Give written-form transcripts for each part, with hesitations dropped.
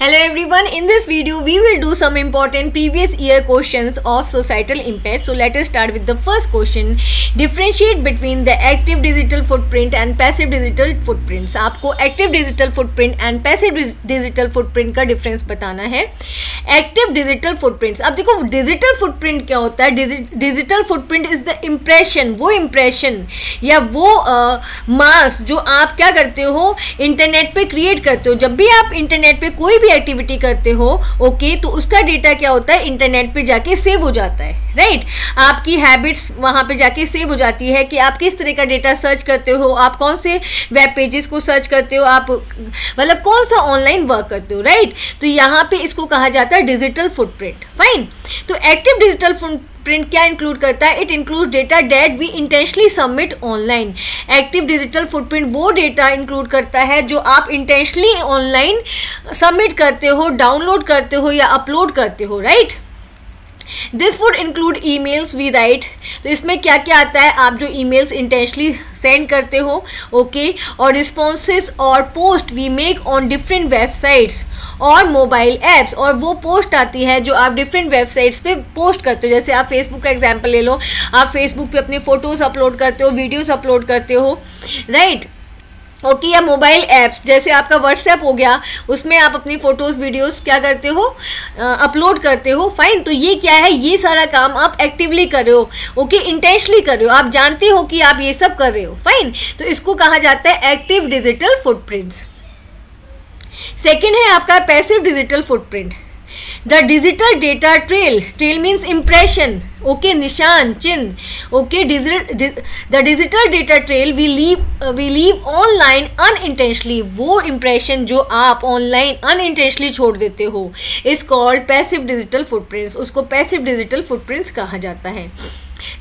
Hello everyone, in this video we will do some important previous year questions of societal impact. So let us start with the first question. Differentiate between the active digital footprint and passive digital footprints. आपको active digital footprint and passive digital footprint का difference बताना है. Active digital footprints. अब देखो digital footprint क्या होता है. Digital footprint is the impression, वो impression या वो marks जो आप क्या करते हो इंटरनेट पे क्रिएट करते हो. जब भी आप इंटरनेट पे कोई भी एक्टिविटी करते हो तो उसका डेटा क्या होता है इंटरनेट पे जाके सेव हो जाता है, राइट? आपकी हैबिट्स वहाँ पे जाके सेव हो जाती है कि आप किस तरह का डेटा सर्च करते हो, आप कौन से वेब पेजेस को सर्च करते हो, आप मतलब कौन सा ऑनलाइन वर्क करते हो, राइट? तो यहाँ पे इसको कहा जाता है डिजिटल फुटप्रिंट. फाइन. तो एक्टिव डिजिटल फुटप्रिंट क्या इंक्लूड करता है? It include data that we intentionally submit online. Active digital footprint वो डेटा इंक्लूड करता है जो आप इंटेंशनली ऑनलाइन सबमिट करते हो, डाउनलोड करते हो या अपलोड करते हो, right? This would include emails we write. तो इसमें क्या क्या आता है? आप जो ई मेल्स इंटेंशनली सेंड करते हो, और रिस्पॉन्सेज और post we make on different websites और मोबाइल ऐप्स. और वो पोस्ट आती है जो आप डिफरेंट वेबसाइट्स पे पोस्ट करते हो. जैसे आप फेसबुक का एग्जाम्पल ले लो, आप फेसबुक पे अपने फ़ोटोज़ अपलोड करते हो, वीडियोज़ अपलोड करते हो, राइट? या मोबाइल ऐप्स जैसे आपका व्हाट्सएप हो गया, उसमें आप अपनी फ़ोटोज़ वीडियोस क्या करते हो अपलोड करते हो. फाइन. तो ये क्या है? ये सारा काम आप एक्टिवली कर रहे हो, इंटेंशनली कर रहे हो, आप जानते हो कि आप ये सब कर रहे हो. फाइन. तो इसको कहा जाता है एक्टिव डिजिटल फुटप्रिंट्स. सेकेंड है आपका passive digital footprint. The digital data trail. Trail means impression, निशान, चिन्ह, the digital data trail we leave online unintentionally. वो इम्प्रेशन जो आप ऑनलाइन अनइंटेंशनली छोड़ देते हो is called passive digital footprints. उसको पैसिव डिजिटल फुटप्रिंट्स कहा जाता है.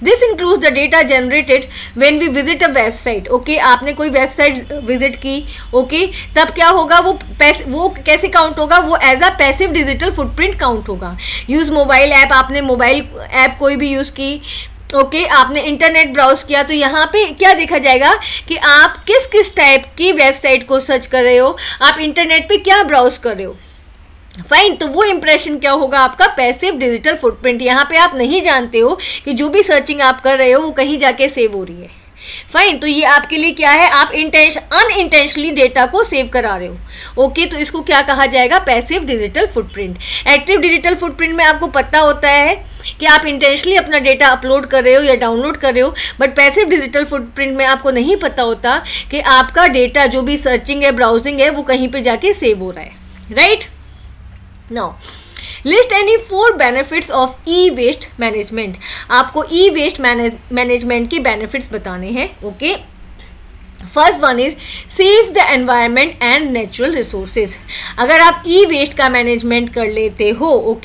This includes the data generated when we visit a website. आपने कोई वेबसाइट विजिट की, तब क्या होगा? वो कैसे काउंट होगा? वो as a passive digital footprint count होगा. यूज़ मोबाइल ऐप, आपने मोबाइल ऐप कोई भी यूज़ की, आपने इंटरनेट ब्राउज किया, तो यहाँ पे क्या देखा जाएगा कि आप किस किस टाइप की वेबसाइट को सर्च कर रहे हो, आप इंटरनेट पे क्या ब्राउज कर रहे हो. फाइन. तो वो इम्प्रेशन क्या होगा? आपका पैसिव डिजिटल फुटप्रिंट. यहाँ पे आप नहीं जानते हो कि जो भी सर्चिंग आप कर रहे हो वो कहीं जाके सेव हो रही है. फाइन. तो ये आपके लिए क्या है? आप अनइंटेंशनली डेटा को सेव करा रहे हो. तो इसको क्या कहा जाएगा? Passive digital footprint. Active digital footprint में आपको पता होता है कि आप इंटेंशनली अपना डेटा अपलोड कर रहे हो या डाउनलोड कर रहे हो, बट पैसिव डिजिटल फुटप्रिंट में आपको नहीं पता होता कि आपका डेटा जो भी सर्चिंग है, ब्राउजिंग है, वो कहीं पर जाके सेव हो रहा है, right? Now, list any four benefits of e-waste management. आपको e-waste management के benefits बताने हैं. First one is save the environment and natural resources. अगर आप ई वेस्ट का मैनेजमेंट कर लेते हो,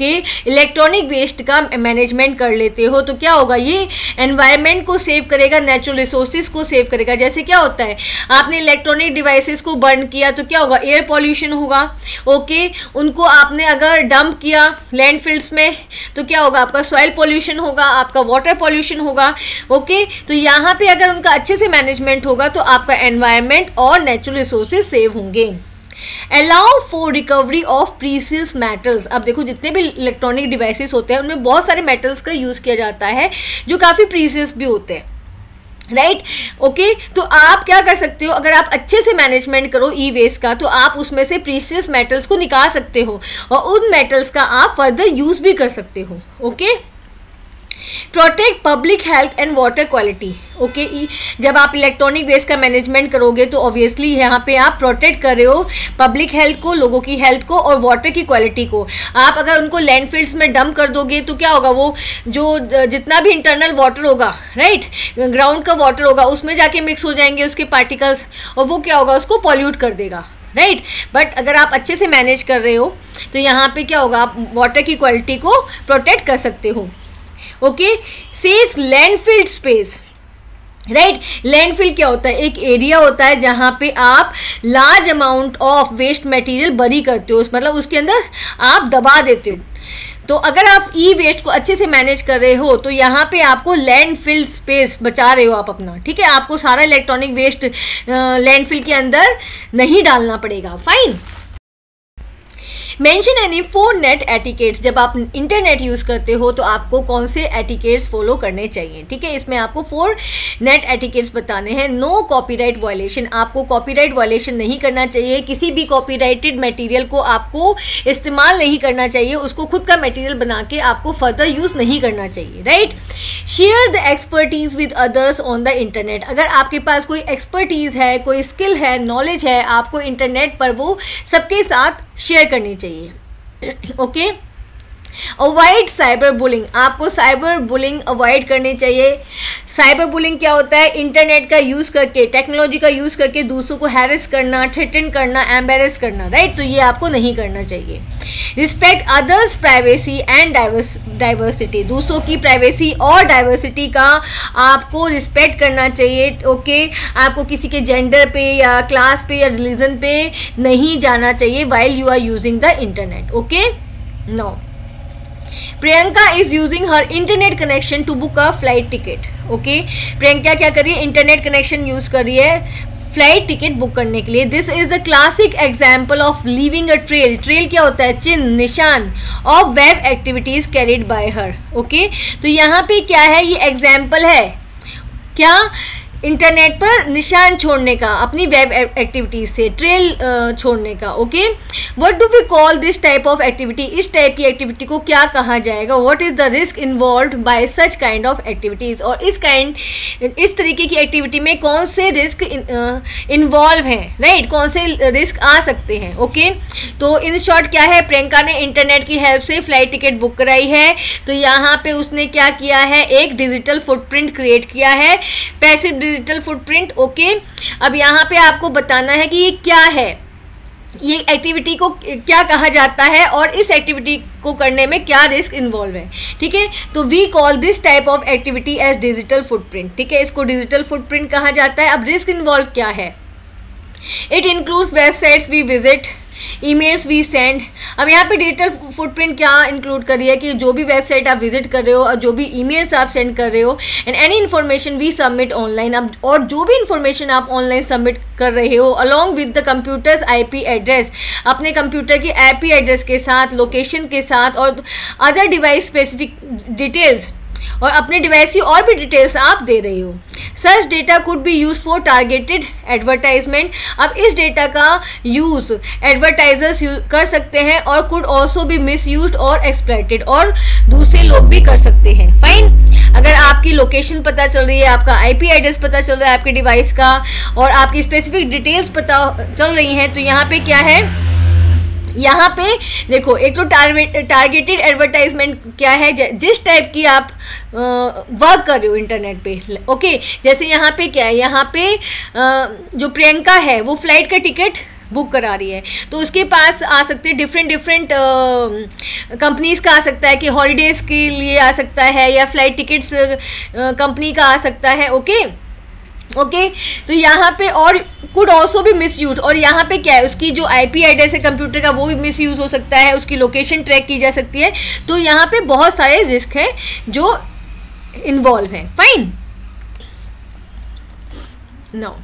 इलेक्ट्रॉनिक वेस्ट का मैनेजमेंट कर लेते हो, तो क्या होगा? ये एनवायरनमेंट को सेव करेगा, नेचुरल रिसोर्सेज को सेव करेगा. जैसे क्या होता है, आपने इलेक्ट्रॉनिक डिवाइसेस को बर्न किया तो क्या होगा? एयर पॉल्यूशन होगा. उनको आपने अगर डंप किया लैंडफिल्स में तो क्या होगा? आपका सॉइल पॉल्यूशन होगा, आपका वाटर पॉल्यूशन होगा. तो यहाँ पर अगर उनका अच्छे से मैनेजमेंट होगा तो आपका एनवायरनमेंट और नेचुरल रिसोर्सेज सेव होंगे. Allow for recovery of precious metals. अब देखो जितने भी इलेक्ट्रॉनिक डिवाइसेस होते हैं उनमें बहुत सारे मेटल्स का यूज़ किया जाता है जो काफ़ी प्रीसियस भी होते हैं, राइट? तो आप क्या कर सकते हो? अगर आप अच्छे से मैनेजमेंट करो ई वेस्ट का, तो आप उसमें से प्रीसियस मेटल्स को निकाल सकते हो और उन मेटल्स का आप फर्दर यूज़ भी कर सकते हो. Protect public health and water quality. जब आप इलेक्ट्रॉनिक वेस्ट का मैनेजमेंट करोगे तो ऑब्वियसली यहाँ पे आप प्रोटेक्ट कर रहे हो पब्लिक हेल्थ को, लोगों की हेल्थ को और वाटर की क्वालिटी को. आप अगर उनको लैंडफिल्स में डंप कर दोगे तो क्या होगा? वो जो जितना भी इंटरनल वाटर होगा, राइट, ग्राउंड का वाटर होगा, उसमें जाके मिक्स हो जाएंगे उसके पार्टिकल्स और वो क्या होगा? उसको पॉल्यूट कर देगा, राइट? बट अगर आप अच्छे से मैनेज कर रहे हो तो यहाँ पे क्या होगा? आप वाटर की क्वालिटी को प्रोटेक्ट कर सकते हो. Saves landfill space, right? Landfill क्या होता है? एक एरिया होता है जहाँ पे आप large amount of waste material bury करते हो, मतलब उसके अंदर आप दबा देते हो. तो अगर आप ई वेस्ट को अच्छे से मैनेज कर रहे हो तो यहाँ पे आपको लैंडफिल स्पेस बचा रहे हो आप अपना, ठीक है? आपको सारा इलेक्ट्रॉनिक वेस्ट लैंडफिल के अंदर नहीं डालना पड़ेगा. Fine. Mention any four net etiquettes. जब आप इंटरनेट यूज़ करते हो तो आपको कौन से एटिकेट्स फॉलो करने चाहिए, ठीक है। इसमें आपको 4 नेट एटिकेट्स बताने हैं। नो कॉपीराइट वायलेशन, आपको कॉपीराइट वायलेशन नहीं करना चाहिए। किसी भी कॉपीराइटेड मटेरियल को आपको इस्तेमाल नहीं करना चाहिए, उसको खुद का मटेरियल बना के आपको फर्दर यूज़ नहीं करना चाहिए, right. Share the expertise with others on the internet. अगर आपके पास कोई एक्सपर्टीज़ है, कोई स्किल है, नॉलेज है, आपको इंटरनेट पर वो सबके साथ शेयर करनी चाहिए, ओके। अवॉइड साइबर बुलिंग, आपको साइबर बुलिंग अवॉइड करनी चाहिए। साइबर बुलिंग क्या होता है? इंटरनेट का यूज़ करके, टेक्नोलॉजी का यूज़ करके दूसरों को हैरेस करना, थ्रेटन करना, एम्बेरेस करना, राइट। तो ये आपको नहीं करना चाहिए। Respect others privacy and diversity, दूसरों की प्राइवेसी और डाइवर्सिटी का आपको रिस्पेक्ट करना चाहिए, ओके। आपको किसी के जेंडर पे या क्लास पे या रिलीजन पे नहीं जाना चाहिए while you are using the internet, okay. No, Priyanka is using her internet connection to book a flight ticket, okay. Priyanka क्या कर रही है? इंटरनेट कनेक्शन यूज़ कर रही है फ्लाइट टिकट बुक करने के लिए। This is a classic example of leaving a trail. Trail क्या होता है? चिन्ह, निशान। और web activities carried by her, okay. तो यहाँ पे क्या है? ये एग्जाम्पल है क्या? इंटरनेट पर निशान छोड़ने का, अपनी वेब एक्टिविटीज से ट्रेल छोड़ने का, okay. What do we call this type of activity? इस टाइप की एक्टिविटी को क्या कहा जाएगा? What is the risk involve by such kind of activities? और इस तरीके की एक्टिविटी में कौन से रिस्क इन्वॉल्व हैं, राइट। कौन से रिस्क आ सकते हैं, ओके। तो इन शॉर्ट क्या है? प्रियंका ने इंटरनेट की हेल्प से फ्लाइट टिकट बुक कराई है, तो यहाँ पर उसने क्या किया है? एक डिजिटल फुटप्रिंट क्रिएट किया है, पैसिव डिजिटल फुटप्रिंट, ओके। अब यहाँ पे आपको बताना है कि ये क्या है, ये एक्टिविटी को क्या कहा जाता है और इस एक्टिविटी को करने में क्या रिस्क इन्वॉल्व है, ठीक है। तो we call this type of activity as digital footprint, ठीक है। इसको डिजिटल फुटप्रिंट कहा जाता है। अब रिस्क इन्वॉल्व क्या है? It includes websites we visit, emails we send. अब यहाँ पे डिजिटल फुटप्रिंट क्या इंक्लूड कर रही है कि जो भी वेबसाइट आप विजिट कर रहे हो और जो भी ईमेल्स आप सेंड कर रहे हो, and any information we submit online. अब और जो भी इन्फॉर्मेशन आप ऑनलाइन सबमिट कर रहे हो along with the computers IP address, अपने कंप्यूटर के आईपी एड्रेस के साथ, लोकेशन के साथ और अदर डिवाइस स्पेसिफिक डिटेल्स, और अपने डिवाइस की और भी डिटेल्स आप दे रहे हो। Search data could be use for targeted advertisement. अब इस डेटा का यूज़ एडवर्टाइजर्स कर सकते हैं और कुड ऑल्सो भी मिस यूज और एक्सप्लॉइटेड, और दूसरे लोग भी कर सकते हैं, फाइन। अगर आपकी लोकेशन पता चल रही है, आपका आईपी एड्रेस पता चल रहा है आपके डिवाइस का, और आपकी स्पेसिफिक डिटेल्स पता चल रही हैं, तो यहाँ पे क्या है? यहाँ पे देखो, एक तो टारगेटेड एडवर्टाइजमेंट क्या है? जिस टाइप की आप वर्क कर रहे हो इंटरनेट पे, ओके। जैसे यहाँ पे क्या है? यहाँ पे जो प्रियंका है वो फ्लाइट का टिकट बुक करा रही है, तो उसके पास आ सकते हैं डिफरेंट कंपनीज़ का आ सकता है, कि हॉलीडेज़ के लिए आ सकता है या फ्लाइट टिकट्स कंपनी का आ सकता है, ओके तो यहाँ पे और कुड ऑल्सो भी मिस यूज, और यहाँ पे क्या है? उसकी जो आईपी एड्रेस है कंप्यूटर का वो भी मिस यूज़ हो सकता है, उसकी लोकेशन ट्रैक की जा सकती है। तो यहाँ पे बहुत सारे रिस्क हैं जो इन्वॉल्व हैं, fine. No,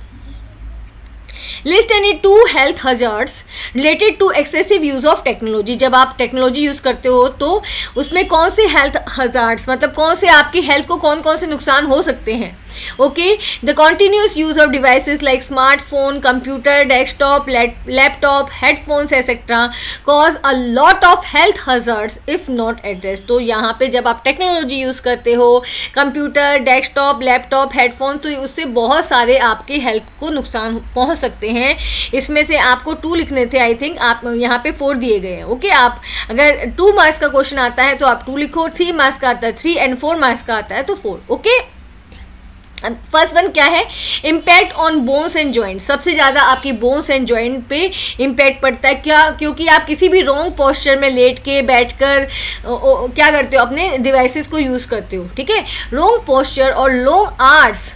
list any 2 health hazards related to excessive use of technology. जब आप टेक्नोलॉजी यूज़ करते हो तो उसमें कौन से हेल्थ हजार्ड्स, मतलब कौन से आपकी हेल्थ को कौन से नुकसान हो सकते हैं, okay. The continuous use of devices like smartphone, computer, desktop, laptop, headphones etcetera cause a lot of health hazards if not address. तो यहाँ पे जब आप टेक्नोलॉजी यूज़ करते हो, कंप्यूटर, डेस्कटॉप, लैपटॉप, हेडफोन, तो उससे बहुत सारे आपके हेल्थ को नुकसान पहुँच सकते हैं। इसमें से आपको 2 लिखने थे, आई थिंक आप यहाँ पे 4 दिए गए हैं, ओके। आप अगर 2 मार्क्स का क्वेश्चन आता है तो आप 2 लिखो, 3 मार्क्स का आता है 3, एंड 4 मार्क्स का आता है तो 4, ओके। फर्स्ट वन क्या है? Impact on bones and joint. सबसे ज़्यादा आपकी बोन्स एंड जॉइंट पे इम्पैक्ट पड़ता है, क्या? क्योंकि आप किसी भी रॉन्ग पोस्चर में लेट के, बैठकर क्या करते हो? अपने डिवाइसेस को यूज़ करते हो, ठीक है। रॉन्ग पोस्चर और long hours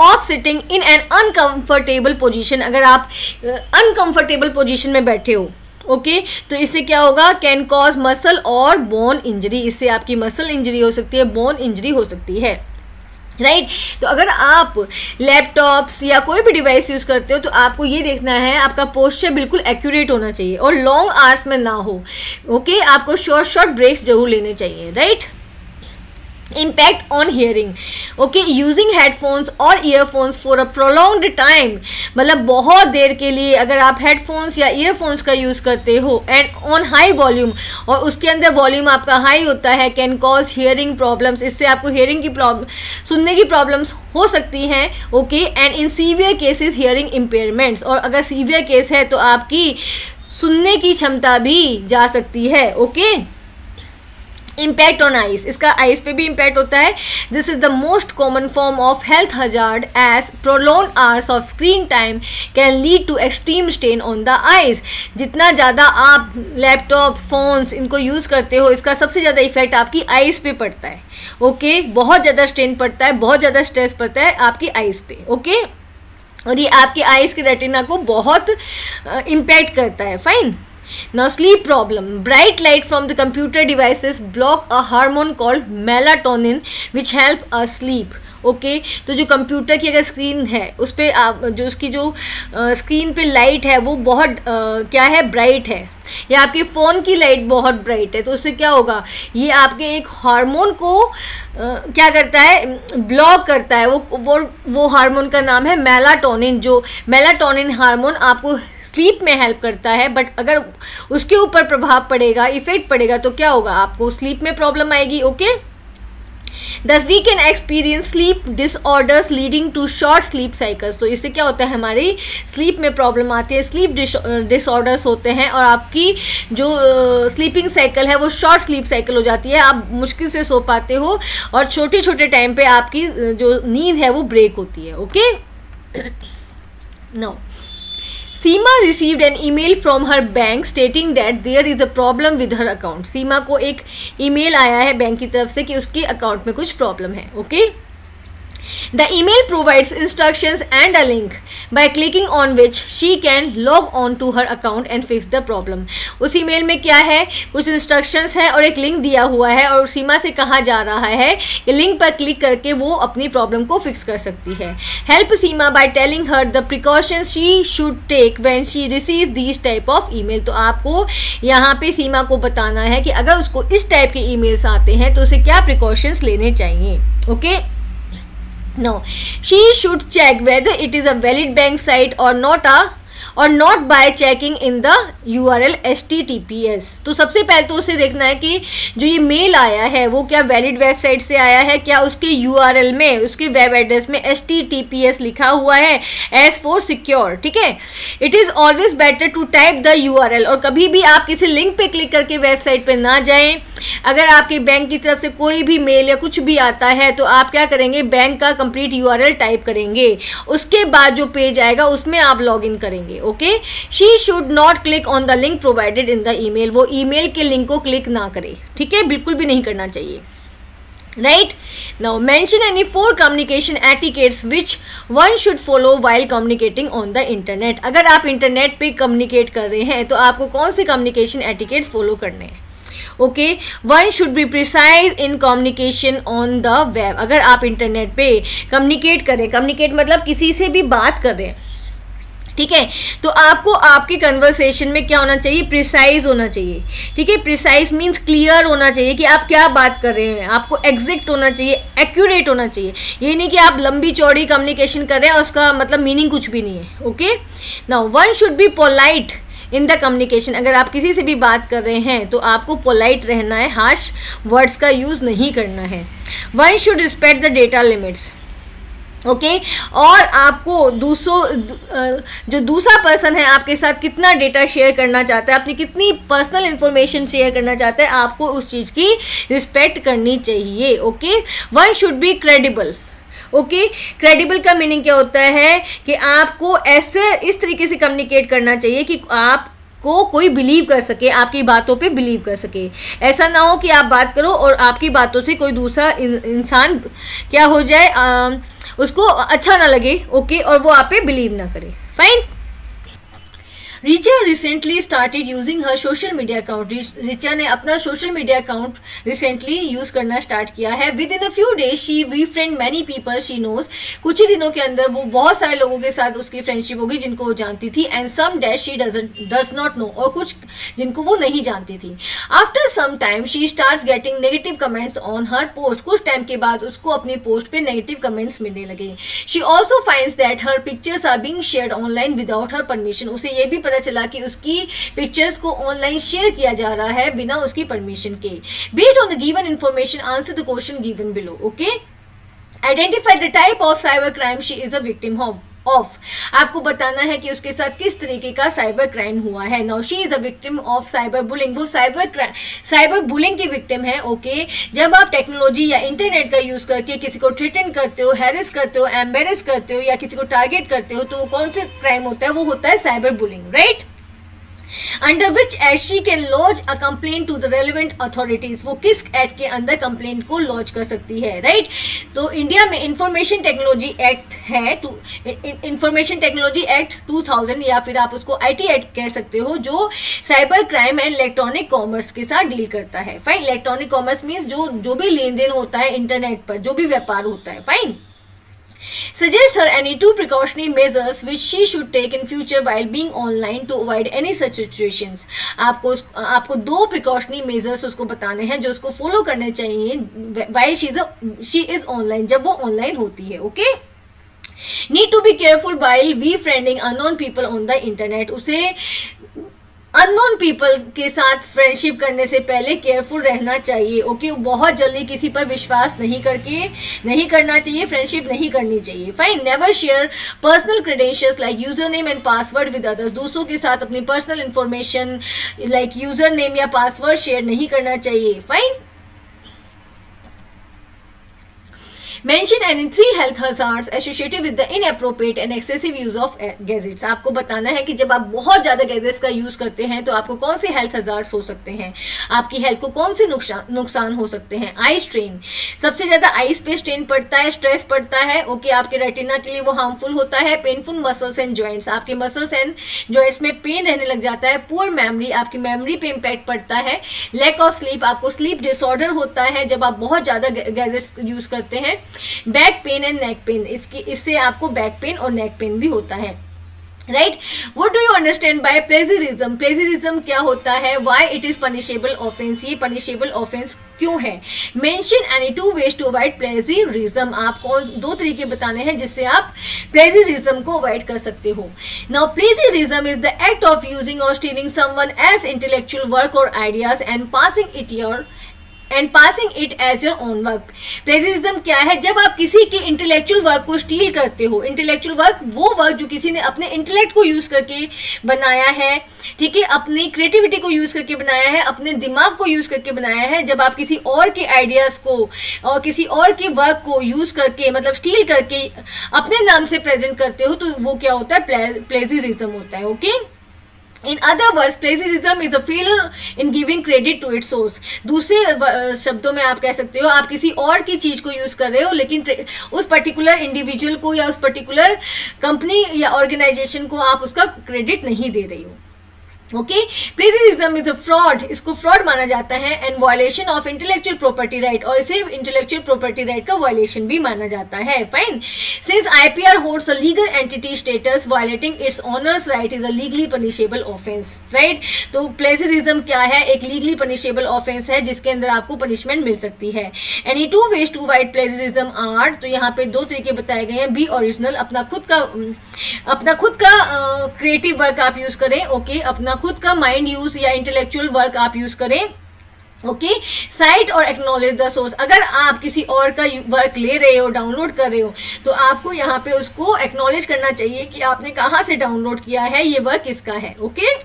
of sitting in an uncomfortable position. अगर आप अनकंफर्टेबल पोजीशन में बैठे हो, ओके तो इससे क्या होगा? कैन कॉज मसल और बोन इंजरी। इससे आपकी मसल इंजरी हो सकती है, बोन इंजरी हो सकती है। राइट तो अगर आप लैपटॉप्स या कोई भी डिवाइस यूज़ करते हो तो आपको ये देखना है आपका पोस्चर बिल्कुल एक्यूरेट होना चाहिए और लॉन्ग आवर्स में ना हो। ओके आपको शॉर्ट शॉर्ट ब्रेक्स जरूर लेने चाहिए। Right impact on hearing. Okay using headphones और earphones for a prolonged time, मतलब बहुत देर के लिए अगर आप हेडफोन्स या ईयरफोन्स का यूज़ करते हो एंड ऑन हाई वॉल्यूम और उसके अंदर वॉल्यूम आपका हाई होता है कैन कॉज हियरिंग प्रॉब्लम्स। इससे आपको हियरिंग की प्रॉब्लम, सुनने की प्रॉब्लम्स हो सकती हैं। Okay and in severe cases hearing impairments, और अगर सीवियर केस है तो आपकी सुनने की क्षमता भी जा सकती है। ओके इम्पैक्ट ऑन आइज, इसका आइज पे भी इम्पैक्ट होता है। This is the most common form of health hazard as prolong hours of screen time can lead to extreme strain on the eyes. जितना ज़्यादा आप लैपटॉप फोन्स इनको use करते हो इसका सबसे ज़्यादा इफेक्ट आपकी आइज पे पड़ता है। ओके बहुत ज़्यादा स्ट्रेन पड़ता है, बहुत ज़्यादा स्ट्रेस पड़ता है आपकी आइज पे। ओके और ये आपके आइज के रेटिना को बहुत इम्पैक्ट करता है। Fine. Now sleep problem. Bright light from the computer devices block a hormone called melatonin which help us sleep. Okay तो जो कंप्यूटर की अगर स्क्रीन है उस पर आप जो उसकी जो स्क्रीन पे लाइट है वो बहुत क्या है ब्राइट है, या आपके फ़ोन की लाइट बहुत ब्राइट है तो उससे क्या होगा, ये आपके एक हार्मोन को क्या करता है ब्लॉक करता है। वो हार्मोन का नाम है मेलाटोनिन। जो मेलाटोनिन हार्मोन आपको स्लीप में हेल्प करता है, बट अगर उसके ऊपर प्रभाव पड़ेगा, इफेक्ट पड़ेगा तो क्या होगा, आपको स्लीप में प्रॉब्लम आएगी। Okay thus we can experience sleep disorders leading to short sleep cycles. तो इससे क्या होता है, हमारी स्लीप में प्रॉब्लम आती है, स्लीप डिसऑर्डर्स होते हैं और आपकी जो स्लीपिंग साइकिल है वो शॉर्ट स्लीप साइकिल हो जाती है। आप मुश्किल से सो पाते हो और छोटे छोटे टाइम पे आपकी जो नींद है वो ब्रेक होती है। Okay no Seema received an email from her bank stating that there is a problem with her account. Seema को एक ईमेल आया है बैंक की तरफ से कि उसके अकाउंट में कुछ प्रॉब्लम है। Okay The email provides instructions and a link by clicking on which she can log on to her account and fix the problem. उस ईमेल में क्या है, कुछ इंस्ट्रक्शंस है और एक लिंक दिया हुआ है और सीमा से कहा जा रहा है कि लिंक पर क्लिक करके वो अपनी प्रॉब्लम को फिक्स कर सकती है। Help Seema by telling her the precautions she should take when she receives these type of email. तो आपको यहाँ पे सीमा को बताना है कि अगर उसको इस टाइप के ईमेल्स आते हैं तो उसे क्या प्रिकॉशंस लेने चाहिए। Okay No, she should check whether it is a valid bank site or not by checking in the URL HTTPS. तो सबसे पहले तो उसे देखना है कि जो ये मेल आया है वो क्या वैलिड वेबसाइट से आया है, क्या उसके URL में, उसके वेब एड्रेस में HTTPS लिखा हुआ है, एस फॉर सिक्योर। ठीक है, it is always better to type the URL। और कभी भी आप किसी लिंक पे क्लिक करके वेबसाइट पे ना जाएं। अगर आपके बैंक की तरफ से कोई भी मेल या कुछ भी आता है तो आप क्या करेंगे, बैंक का कंप्लीट URL टाइप करेंगे, उसके बाद जो पेज आएगा उसमें आप लॉग इन करेंगे। Okay she should not click on the link provided in the email. वो ईमेल के लिंक को क्लिक ना करे, ठीक है, बिल्कुल भी नहीं करना चाहिए। Right now mention any four communication etiquettes which one should follow while communicating on the internet. अगर आप इंटरनेट पे कम्युनिकेट कर रहे हैं तो आपको कौन से कम्युनिकेशन एटिकेट्स फॉलो करने हैं। Okay one should be precise in communication on the web. अगर आप इंटरनेट पे कम्युनिकेट करें, कम्युनिकेट मतलब किसी से भी बात कर रहे हैं, ठीक है, तो आपको आपके कन्वर्सेशन में क्या होना चाहिए, प्रिसाइज होना चाहिए। ठीक है, प्रिसाइज मीन्स क्लियर होना चाहिए कि आप क्या बात कर रहे हैं, आपको एग्जैक्ट होना चाहिए, एक्यूरेट होना चाहिए। ये नहीं कि आप लंबी चौड़ी कम्युनिकेशन कर रहे हैं और उसका मतलब मीनिंग कुछ भी नहीं है। Okay now one should be polite in the communication. अगर आप किसी से भी बात कर रहे हैं तो आपको पोलाइट रहना है, हार्श वर्ड्स का यूज़ नहीं करना है। One should respect the data limits. Okay और आपको दूसरा पर्सन है आपके साथ कितना डेटा शेयर करना चाहता है, आपने कितनी पर्सनल इन्फॉर्मेशन शेयर करना चाहता है, आपको उस चीज़ की रिस्पेक्ट करनी चाहिए। Okay one should be credible. Okay credible का मीनिंग क्या होता है कि आपको ऐसे इस तरीके से कम्युनिकेट करना चाहिए कि आपको कोई बिलीव कर सके, आपकी बातों पे बिलीव कर सके। ऐसा ना हो कि आप बात करो और आपकी बातों से कोई दूसरा इंसान क्या हो जाए, उसको अच्छा ना लगे। ओके और वो आप पे बिलीव ना करे। Fine Richa recently started using her social media account. Richa ने अपना social media account recently use करना स्टार्ट किया है। Within a few days she रीफ्रेंड many people she knows. कुछ ही दिनों के अंदर वो बहुत सारे लोगों के साथ उसकी फ्रेंडशिप होगी जिनको वो जानती थी, and some that she does not know, और कुछ जिनको वो नहीं जानती थी। After some time she starts getting negative comments on her post. कुछ टाइम के बाद उसको अपनी पोस्ट पे नेगेटिव कमेंट्स मिलने लगे। She also finds that her pictures are being shared online without her permission. उसे ये भी पता चला कि उसकी पिक्चर्स को ऑनलाइन शेयर किया जा रहा है बिना उसकी परमिशन के। Based on the given information answer the question given below. Okay, identify the type of cyber crime she is a victim of. आपको बताना है कि उसके साथ किस तरीके का साइबर क्राइम हुआ है। Now she is a victim of cyber bullying. वो साइबर बुलिंग की विक्टिम है। ओके, जब आप टेक्नोलॉजी या इंटरनेट का यूज करके किसी को थ्रेटन करते हो, हैरेस करते हो, एम्बेरेस करते हो या किसी को टारगेट करते हो, तो कौन सा क्राइम होता है? वो होता है cyber bullying, right. Under which act she can lodge a complaint to the relevant authorities. वो किस एक्ट के अंदर कंप्लेंट को लॉज कर सकती है, राइट। तो इंडिया में इंफॉर्मेशन टेक्नोलॉजी एक्ट है, इंफॉर्मेशन टेक्नोलॉजी एक्ट 2000, या फिर आप उसको IT एक्ट कह सकते हो, जो cyber crime and electronic commerce के साथ डील करता है। फाइन, इलेक्ट्रॉनिक कॉमर्स मीन्स जो भी लेन देन होता है इंटरनेट पर, जो भी व्यापार होता है। Fine, suggest her any two precautionary measures which she should take in future while being online to avoid any such situations. आपको दो precautionary measures उसको बताने हैं जो उसको follow करने चाहिए while she is online, जब वो online होती है। okay? Need to be careful while befriending unknown people on the internet. उसे अननोन पीपल के साथ फ्रेंडशिप करने से पहले केयरफुल रहना चाहिए। ओके, बहुत जल्दी किसी पर विश्वास नहीं करना चाहिए, फ्रेंडशिप नहीं करनी चाहिए। Fine, never share personal credentials like user name and password with others. दूसरों के साथ अपनी personal information like user name या पासवर्ड शेयर नहीं करना चाहिए। Fine, Mention any three health hazards associated with the inappropriate and excessive use of gadgets. आपको बताना है कि जब आप बहुत ज़्यादा गैजेट्स का यूज़ करते हैं तो आपको कौन से हेल्थ हजार्ड्स हो सकते हैं, आपकी हेल्थ को कौन से नुकसान हो सकते हैं। आई स्ट्रेन, सबसे ज़्यादा आईज पे स्ट्रेन पड़ता है, स्ट्रेस पड़ता है। ओके, आपके रेटिना के लिए वो हार्मफुल होता है। पेनफुल मसल्स एंड जॉइंट्स, आपके मसल्स एंड जॉइंट्स में पेन रहने लग जाता है। पुअर मेमरी, आपकी मेमरी पे इम्पैक्ट पड़ता है। लैक ऑफ स्लीप, आपको स्लीप डिसऑर्डर होता है जब आप बहुत ज़्यादा गैजेट्स यूज़ करते हैं। Back pain and neck pain, इससे आपको बैक पेन और नेक पेन भी होता है, right. What do you understand by plagiarism? Plagiarism क्या होता है? Why it is punishable offence? ये पनिशेबल ऑफेंस क्यों है? Mention any two ways to avoid plagiarism. आपको दो तरीके बताने हैं जिससे आप प्लेजरिज्म को अवॉइड कर सकते हो। Now plagiarism is the act of using और stealing someone as intellectual work और ideas and passing it as your own work. Plagiarism क्या है? जब आप किसी के इंटेलेक्चुअल वर्क को स्टील करते हो। इंटेलेक्चुअल वर्क वो वर्क जो किसी ने अपने इंटेलेक्ट को यूज़ करके बनाया है, ठीक है, अपनी क्रिएटिविटी को यूज़ करके बनाया है, अपने दिमाग को यूज़ करके बनाया है। जब आप किसी और के आइडियाज़ को और किसी और के वर्क को यूज़ करके, मतलब स्टील करके अपने नाम से प्रेजेंट करते हो, तो वो क्या होता है? प्लेजरिज्म होता है। Okay, in other words plagiarism is a failure in giving credit to it source. दूसरे शब्दों में आप कह सकते हो, आप किसी और की चीज़ को यूज़ कर रहे हो लेकिन उस पर्टिकुलर इंडिविजुअल को या उस पर्टिकुलर कंपनी या ऑर्गेनाइजेशन को आप उसका क्रेडिट नहीं दे रही हो। Okay, plagiarism is a fraud, इसको फ्रॉड माना जाता है। And violation of intellectual property right, और इसे इंटेलेक्चुअल प्रॉपर्टी राइट का वायलेशन भी माना जाता है। Fine, since IPR holds a legal entity status, violating its honours right is a legally punishable offence, right. तो प्लेजरिज्म क्या है? एक लीगली पनिशेबल ऑफेंस है जिसके अंदर आपको पनिशमेंट मिल सकती है। Any two ways to avoid plagiarism are, तो यहाँ पे दो तरीके बताए गए हैं। बी ओरिजिनल, अपना खुद का क्रिएटिव वर्क आप यूज करें। ओके, अपना खुद का माइंड यूज या इंटेलेक्चुअल वर्क आप यूज करें। ओके, साइट और एक्नॉलेज द सोर्स, अगर आप किसी और का वर्क ले रहे हो, डाउनलोड कर रहे हो, तो आपको यहाँ पे उसको एक्नॉलेज करना चाहिए कि आपने कहाँ से डाउनलोड किया है, ये वर्क किसका है। ओके,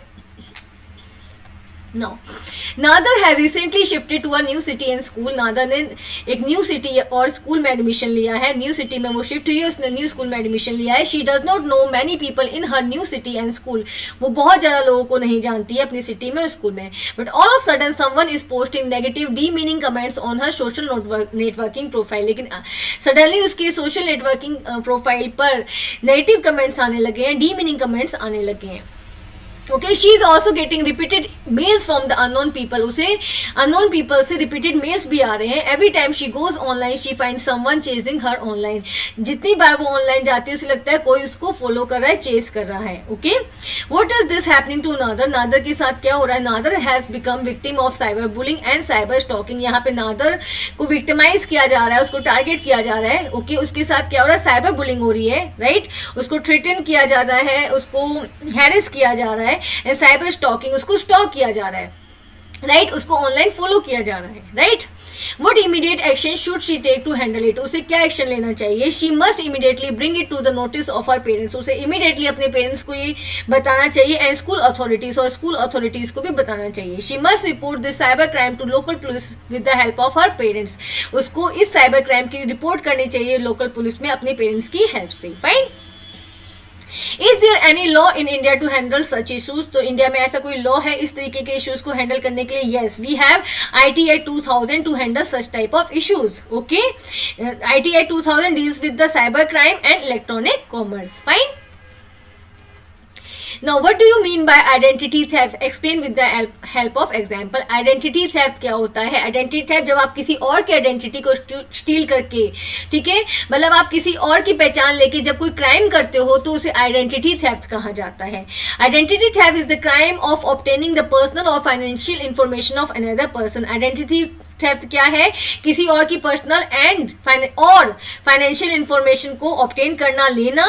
नादर है recently shifted to a new city and school. Nadar ने एक न्यू सिटी और स्कूल में एडमिशन लिया है। न्यू सिटी में वो शिफ्ट हुई है, उसने न्यू स्कूल में एडमिशन लिया है। She does not know many people in her new city and school. वो बहुत ज़्यादा लोगों को नहीं जानती है अपनी सिटी में और स्कूल में। But all of sudden someone is posting negative demeaning comments on her social networking profile. लेकिन सडनली उसकी सोशल नेटवर्किंग प्रोफाइल पर नेगेटिव कमेंट्स आने लगे हैं, डी मीनिंग कमेंट्स आने लगे हैं। Okay, she is also getting repeated mails from the unknown people. उसे अननोन पीपल से रिपीटेड मेल्स भी आ रहे हैं. Every time she goes online she find someone chasing her online. जितनी बार वो ऑनलाइन जाती है उसे लगता है कोई उसको फॉलो कर रहा है, चेज कर रहा है. Okay, what is this happening to Nadar? Nadar के साथ क्या हो रहा है? Nadar has become victim of cyber bullying and cyber stalking. यहाँ पे नादर को विक्टिमाइज किया जा रहा है, उसको टारगेट किया जा रहा है. ओके, उसके साथ क्या हो रहा है? साइबर बुलिंग हो रही है, राइट? उसको थ्रेटन किया जा रहा है, उसको हैरेस किया जा रहा है. साइबर स्टॉकिंग, उसको स्टॉक किया जा रहा है, राइट? उसको ऑनलाइन फॉलो किया जा रहा है, right? What immediate action should she take to handle it? उसे क्या एक्शन लेना चाहिए? She must immediately bring it to the notice of her parents. उसे इमीडिएटली अपने पेरेंट्स को ये बताना चाहिए एंड स्कूल अथॉरिटीज, और स्कूल अथॉरिटीज को भी बताना चाहिए. She must report this cyber crime to local police with the help of her parents. उसको इस साइबर क्राइम की रिपोर्ट करनी चाहिए लोकल पुलिस में अपने पेरेंट्स की हेल्प से, fine? Is there any law in India to handle such issues? तो इंडिया में ऐसा कोई लॉ है इस तरीके के इश्यूज को हैंडल करने के लिए? Yes, we have ITA 2000 to handle such type of issues. Okay, ITA 2000 deals with the cyber crime and electronic commerce. Fine. Now, what do you mean by identity theft? Explain with the help of example. Identity theft क्या होता है? Identity theft जब आप किसी और के identity को steal करके, ठीक है, मतलब आप किसी और की पहचान लेके जब कोई crime करते हो तो उसे identity theft कहा जाता है. Identity theft is the crime of obtaining the personal or financial information of another person. Identity theft क्या है? किसी और की पर्सनल एंड और फाइनेंशियल इंफॉर्मेशन को ऑब्टेन करना, लेना,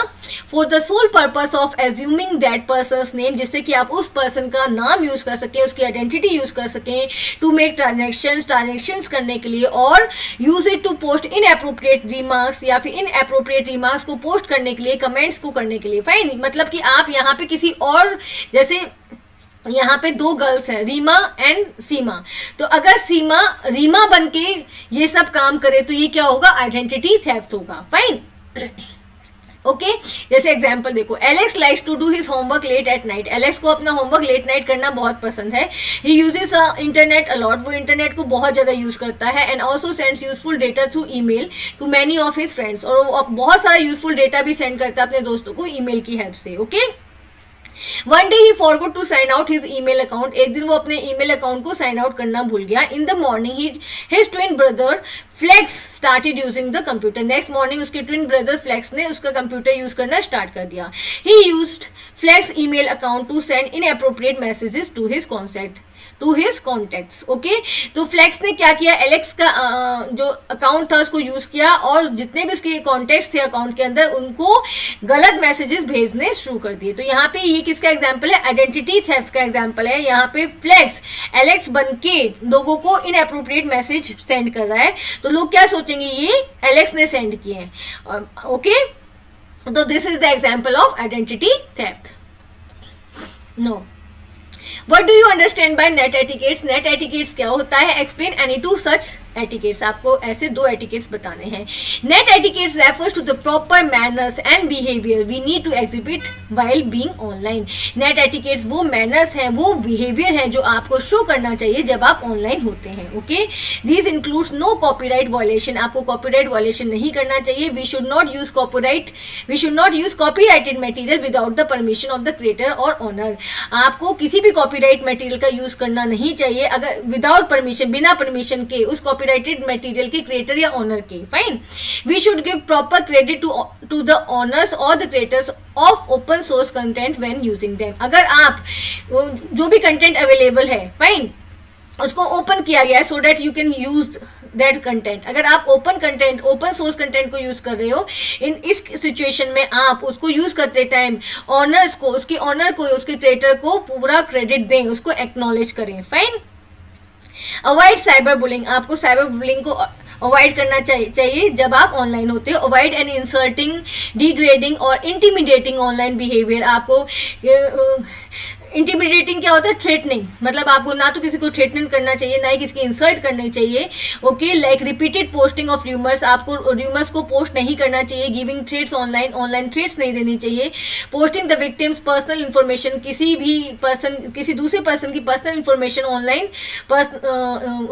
for the sole purpose of assuming that person's name, जिससे कि आप उस पर्सन का नाम यूज कर सकें, उसकी आइडेंटिटी यूज कर सकें, टू मेक ट्रांजेक्शंस करने के लिए, और use it to post inappropriate remarks, या फिर इनएप्रोप्रिएट रिमार्क्स को पोस्ट करने के लिए, कमेंट्स को करने के लिए, फाइन? मतलब कि आप यहाँ पे किसी और, जैसे यहाँ पे दो गर्ल्स हैं, रीमा एंड सीमा, तो अगर सीमा रीमा बनके ये सब काम करे तो ये क्या होगा? आइडेंटिटी थेफ्ट होगा, फाइन? ओके, जैसे एग्जांपल देखो, Alex likes to do his homework late at night. Alex को अपना होमवर्क लेट नाइट करना बहुत पसंद है. ही यूजेस इंटरनेट अलॉट, वो इंटरनेट को बहुत ज़्यादा यूज़ करता है. And also sends useful data through email to many of his friends, और वो बहुत सारा यूजफुल डेटा भी सेंड करता है अपने दोस्तों को ईमेल की हेल्प से. Okay, one day he forgot to sign out his email account. एक दिन वो अपने ईमेल अकाउंट को साइन आउट करना भूल गया. In the morning his twin brother Flex started using the computer. Next morning उसके ट्विन ब्रदर फ्लेक्स ने उसका कंप्यूटर यूज करना स्टार्ट कर दिया. He used Flex email account to send inappropriate messages to his contacts okay, तो Flex ने क्या किया? एलेक्स का जो अकाउंट था उसको यूज किया, और जितने भी उसके कॉन्टैक्ट्स थे अकाउंट के अंदर उनको गलत मैसेजेस भेजने शुरू कर दिए. तो यहाँ पे ये किसका एग्जाम्पल है? आइडेंटिटी थेफ्ट का एग्जाम्पल है. यहाँ पे फ्लेक्स एलेक्स बनके लोगों को इनएप्रोप्रिएट मैसेज सेंड कर रहा है, तो लोग क्या सोचेंगे? ये एलेक्स ने सेंड किए हैं. ओके, तो this is the example of identity theft. No, What do you understand by net etiquettes? Net etiquettes क्या होता है? Explain any two such etiquettes. आपको ऐसे दो etiquettes बताने हैं. Net etiquettes refers to the proper manners and behavior we need to exhibit while being online. Net etiquettes वो manners हैं, वो behavior हैं जो आपको show करना चाहिए जब आप online होते हैं. Okay? These includes no copyright violation. आपको copyright violation नहीं करना चाहिए. We should not use copyrighted material without the permission of the creator or owner. आपको किसी भी कॉपीराइट मटेरियल का यूज करना नहीं चाहिए अगर विदाउट परमिशन, बिना परमिशन के, उस कॉपीराइटेड मटेरियल के क्रिएटर या ओनर के, fine? We should give proper credit to the owners और the creators of open source content when using them. अगर आप जो भी कंटेंट अवेलेबल है, फाइन, उसको ओपन किया गया है so that you can use that content. अगर आप ओपन सोर्स कंटेंट को यूज कर रहे हो, इस सिचुएशन में आप उसको यूज करते टाइम ऑनर्स को, उसके ऑनर को, उसके क्रिएटर को पूरा क्रेडिट दें, उसको एक्नॉलेज करें, फाइन? Avoid cyber bullying. आपको साइबर बुलिंग को अवॉइड करना चाहिए जब आप ऑनलाइन होते हो. अवॉइड एंड इंसल्टिंग, डिग्रेडिंग और इंटिमिडेटिंग ऑनलाइन बिहेवियर. आपको इंटिमिडेटिंग क्या होता है? थ्रेटनिंग, मतलब आपको ना तो किसी को थ्रेटन करना चाहिए, ना ही किसी की इंसल्ट करनी चाहिए. Okay, like repeated posting of rumours, आपको र्यूमर्स को पोस्ट नहीं करना चाहिए. गिविंग थ्रेट्स ऑनलाइन थ्रेट्स नहीं देनी चाहिए. Posting the victim's personal information, किसी दूसरे पर्सन की पर्सनल इन्फॉर्मेशन ऑनलाइन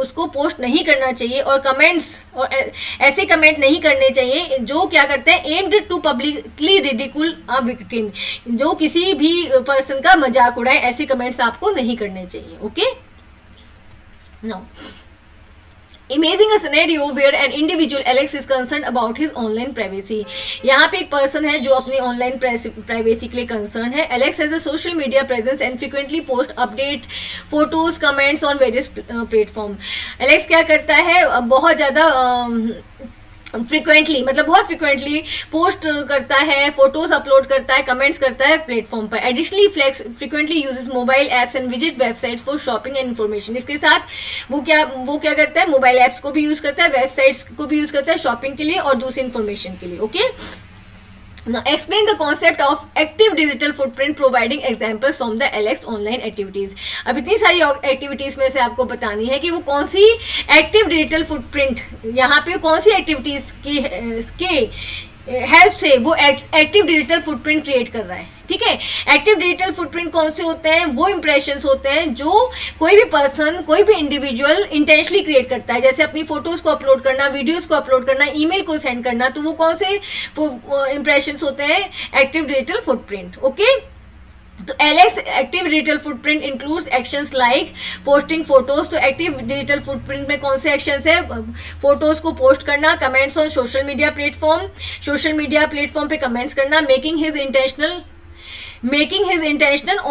उसको पोस्ट नहीं करना चाहिए. और कमेंट्स, और ऐसे कमेंट नहीं करने चाहिए जो क्या करते हैं? Aimed to publicly ridicule a victim, जो किसी भी पर्सन का मजाक उड़ाए, है, ऐसे कमेंट्स आपको नहीं करने चाहिए. Okay now Imagine a scenario where an individual Alex is concerned about his online privacy. यहाँ पे एक पर्सन है जो अपनी ऑनलाइन प्राइवेसी के लिए कंसर्न है. Alex has a social media presence and frequently post update photos, comments on various platform. Alex क्या करता है, बहुत ज़्यादा फ्रिक्वेंटली मतलब बहुत फ्रिक्वेंटली पोस्ट करता है, फोटोज अपलोड करता है, कमेंट्स करता है प्लेटफॉर्म पर. Additionally Flex frequently uses mobile apps and visit websites for shopping and information. इसके साथ वो क्या करता है, मोबाइल ऐप्स को भी यूज करता है, वेबसाइट्स को भी यूज करता है शॉपिंग के लिए और दूसरी इन्फॉर्मेशन के लिए. Okay Now explain the concept of active digital footprint, providing examples from the Alex online activities. अब इतनी सारी activities में से आपको बतानी है कि वो कौन सी active digital footprint, यहाँ पे कौन सी activities के हेल्प से वो active digital footprint create कर रहा है. ठीक है, एक्टिव डिजिटल फुटप्रिंट कौन से होते हैं, वो इंप्रेशंस होते हैं जो कोई भी पर्सन, कोई भी इंडिविजुअल इंटेंशनली क्रिएट करता है, जैसे अपनी फोटोज को अपलोड करना, वीडियोस को अपलोड करना, ईमेल को सेंड करना. तो वो कौन से इंप्रेशंस होते हैं, एक्टिव डिजिटल फुटप्रिंट. ओके तो Alex active digital footprint includes actions like posting photos. तो एक्टिव डिजिटल फुटप्रिंट में कौन से एक्शंस है, फोटोज को पोस्ट करना, comments on social media platform, social media platform पे कमेंट्स करना, making his intentional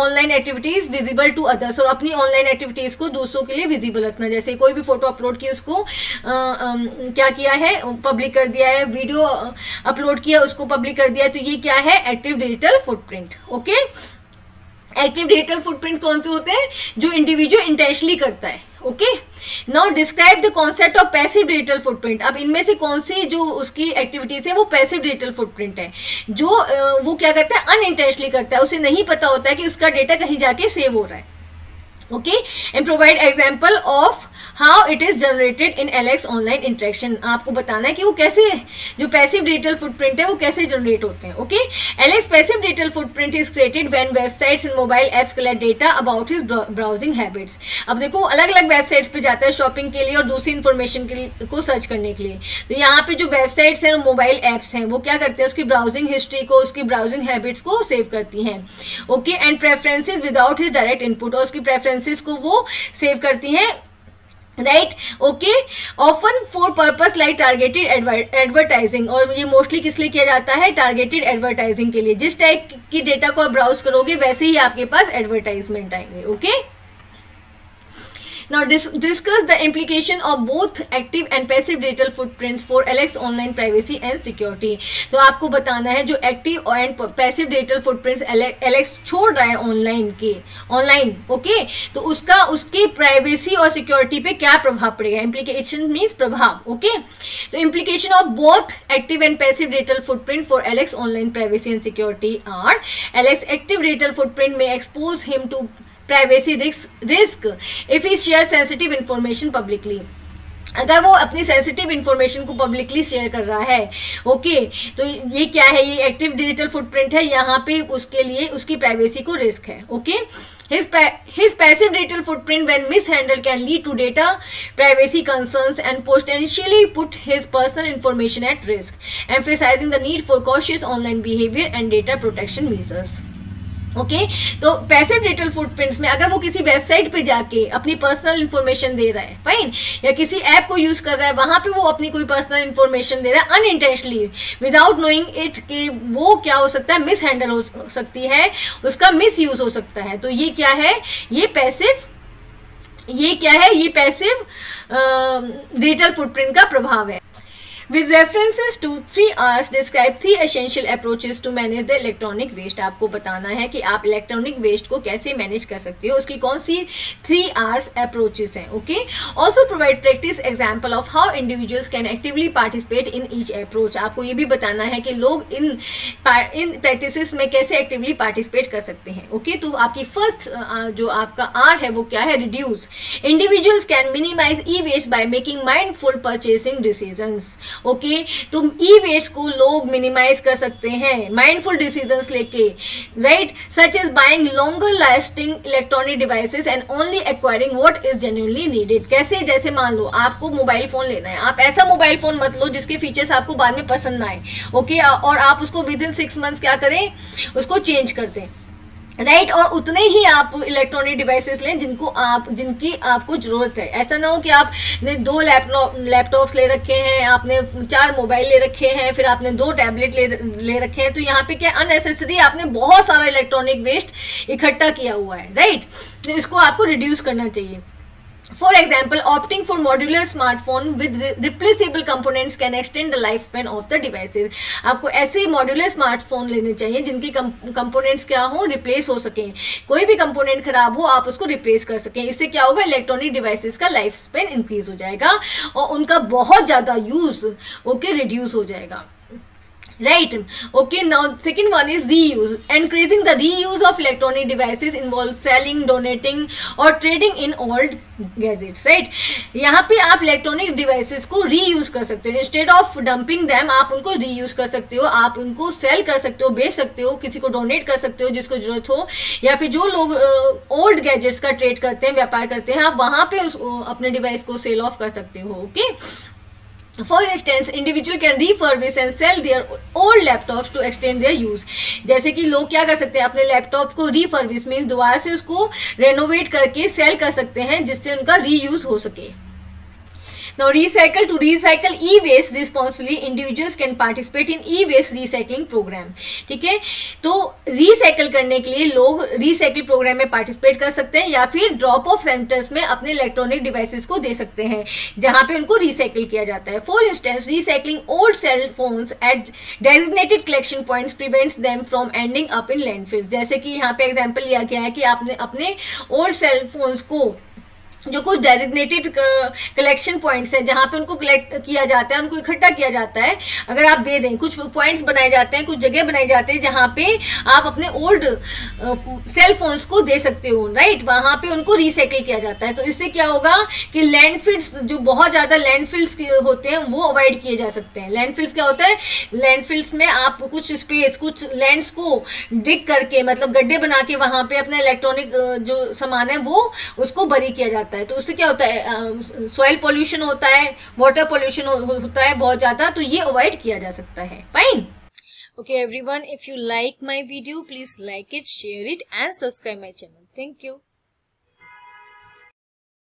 online activities visible to others. और अपनी ऑनलाइन एक्टिविटीज को दूसरों के लिए विजिबल रखना, जैसे कोई भी फोटो अपलोड की उसको क्या किया है, पब्लिक कर दिया है, वीडियो अपलोड किया उसको पब्लिक कर दिया है, तो ये क्या है, active digital footprint. Okay active digital footprint कौन से होते हैं, जो इंडिविजुअल इंटेंशनली करता है. Okay now describe the concept of passive digital footprint. अब इनमें से कौन सी जो उसकी एक्टिविटीज है वो पैसिव डिजिटल फुटप्रिंट है, जो वो क्या करता है, अनइंटेंशनली करता है, उसे नहीं पता होता है कि उसका डेटा कहीं जाके सेव हो रहा है. Okay and provide example of how it is generated in Alex online interaction. आपको बताना है कि वो कैसे, जो पैसिव डिजिटल फुटप्रिंट है वो कैसे जनरेट होते हैं. Okay Alex passive digital footprint is created when websites and mobile apps collect data about his browsing habits. अब देखो अलग अलग वेबसाइट्स पे जाता है शॉपिंग के लिए और दूसरी इन्फॉर्मेशन को सर्च करने के लिए. तो यहाँ पे जो वेबसाइट्स हैं और मोबाइल ऐप्स हैं वो क्या करते हैं, उसकी ब्राउजिंग हिस्ट्री को, उसकी ब्राउजिंग हैबिट्स को सेव करती हैं. Okay and preferences without his direct input, और उसकी प्रेफरेंसेज को वो सेव करती हैं. Right okay often for purpose like targeted advertising. और ये मोस्टली किस लिए किया जाता है, टारगेटेड एडवर्टाइजिंग के लिए. जिस टाइप की डेटा को आप ब्राउज करोगे वैसे ही आपके पास एडवर्टाइजमेंट आएंगे. Okay Now discuss the implication of both active and passive digital footprints for Alex online privacy and security. तो आपको बताना है जो एक्टिव और पैसिव डिजिटल फुटप्रिंट्स एलेक्स छोड़ रहा है ऑनलाइन. ओके तो उसका उसकी प्राइवेसी और सिक्योरिटी पे क्या प्रभाव पड़ेगा, इम्प्लीकेशन मीन्स प्रभाव. ओके तो implication of both active and passive digital footprint for Alex online privacy and security are Alex active digital footprint may expose him to privacy risk if he share sensitive information publicly. अगर वो अपनी sensitive information को publicly share कर रहा है. Okay तो ये क्या है, ये एक्टिव डिजिटल फुटप्रिंट है, यहाँ पे उसके लिए उसकी प्राइवेसी को रिस्क है. Okay his passive digital footprint when mishandled can lead to data privacy concerns and potentially put his personal information at risk, emphasizing the need for cautious online behavior and data protection measures. Okay तो passive digital footprints में अगर वो किसी website पे जाके अपनी personal information दे रहा है, फाइन, या किसी ऐप को यूज कर रहा है, वहां पे वो अपनी कोई पर्सनल इन्फॉर्मेशन दे रहा है अनइंटेंशनली विदाउट नोइंग इट, के वो क्या हो सकता है, मिस हैंडल हो सकती है, उसका मिस यूज हो सकता है. तो ये क्या है, ये पैसिव डिजिटल फुटप्रिंट का प्रभाव है. With references to 3Rs, describe 3 essential approaches to manage the electronic waste. आपको बताना है कि आप इलेक्ट्रॉनिक वेस्ट को कैसे मैनेज कर सकते हो, उसकी कौन सी 3Rs approaches हैं. Okay also provide practice example of how individuals can actively participate in each approach. आपको ये भी बताना है कि लोग इन प्रैक्टिस में कैसे एक्टिवली पार्टिसिपेट कर सकते हैं. ओके तो आपकी फर्स्ट जो आपका R है वो क्या है, reduce. Individuals can minimize e waste by making mindful purchasing decisions. Okay तो ई वेस्ट को लोग मिनिमाइज कर सकते हैं माइंडफुल डिसीजंस लेके. Right such is buying longer lasting electronic devices and only acquiring what is genuinely needed. कैसे, जैसे मान लो आपको मोबाइल फोन लेना है, आप ऐसा मोबाइल फोन मत लो जिसके फीचर्स आपको बाद में पसंद ना आए. ओके और आप उसको विद इन 6 months क्या करें, उसको चेंज कर दें. राइट। और उतने ही आप इलेक्ट्रॉनिक डिवाइसेस लें जिनकी आपको ज़रूरत है। ऐसा ना हो कि आपने 2 लैपटॉप्स ले रखे हैं, आपने 4 मोबाइल ले रखे हैं, फिर आपने 2 टैबलेट ले रखे हैं। तो यहाँ पे क्या अननेसेसरी आपने बहुत सारा इलेक्ट्रॉनिक वेस्ट इकट्ठा किया हुआ है, राइट। तो इसको आपको रिड्यूस करना चाहिए। For example, opting for modular smartphone with replaceable components can extend the lifespan of the devices. आपको ऐसे मॉड्यूलर स्मार्टफोन लेने चाहिए जिनके कंपोनेंट्स क्या हो, रिप्लेस हो सकें। कोई भी कंपोनेंट खराब हो आप उसको रिप्लेस कर सकें। इससे क्या होगा, इलेक्ट्रॉनिक डिवाइसेस का लाइफ स्पेन इंक्रीज हो जाएगा और उनका बहुत ज़्यादा यूज़ रिड्यूस हो जाएगा, right. Okay, now second one is reuse. Increasing the reuse of electronic devices involves selling, donating or trading in old gadgets, right. यहाँ पे आप electronic devices को reuse कर सकते हो। Instead of dumping them, आप उनको reuse कर सकते हो, आप उनको sell कर सकते हो, बेच सकते हो, किसी को donate कर सकते हो जिसको जरूरत हो, या फिर जो लोग old gadgets का trade करते हैं, व्यापार करते हैं, आप वहाँ पे अपने device को sell off कर सकते हो, okay. For instance individual can refurbish and sell their old laptops to extend their use. जैसे कि लोग क्या कर सकते हैं, अपने लैपटॉप को रिफर्बिश मीन्स दोबारा से उसको रेनोवेट करके सेल कर सकते हैं जिससे उनका रीयूज हो सके। Now, to recycle e-waste responsibly, individuals can participate in e-waste recycling program. ठीक है, तो recycle करने के लिए लोग recycle program में participate कर सकते हैं या फिर drop off centers में अपने electronic devices को दे सकते हैं जहाँ पे उनको recycle किया जाता है। For instance, recycling old cell phones at designated collection points prevents them from ending up in landfills. जैसे कि यहाँ पे example लिया गया है कि आपने अपने old cell phones को जो कुछ डेजिग्नेटेड कलेक्शन पॉइंट्स हैं जहाँ पे उनको कलेक्ट किया जाता है, उनको इकट्ठा किया जाता है, अगर आप दे दें, कुछ पॉइंट्स बनाए जाते हैं, कुछ जगह बनाई जाती है जहाँ पे आप अपने ओल्ड सेल फोन्स को दे सकते हो, राइट। वहाँ पे उनको रिसाइकिल किया जाता है। तो इससे क्या होगा कि लैंडफिल्स, जो बहुत ज़्यादा लैंडफिल्स होते हैं, वो अवॉइड किए जा सकते हैं। लैंडफिल्स क्या होता है, लैंडफिल्स में आप कुछ स्पेस, कुछ लैंड्स को डिग करके, मतलब गड्ढे बना के वहाँ पर अपना इलेक्ट्रॉनिक जो सामान है वो उसको बरी किया जाता है। तो उससे क्या होता है, सॉइल पोल्यूशन होता है, वाटर पोल्यूशन होता है बहुत ज्यादा, तो ये अवॉइड किया जा सकता है। Fine, okay everyone, if you like my video please like it, share it and subscribe my channel. Thank you.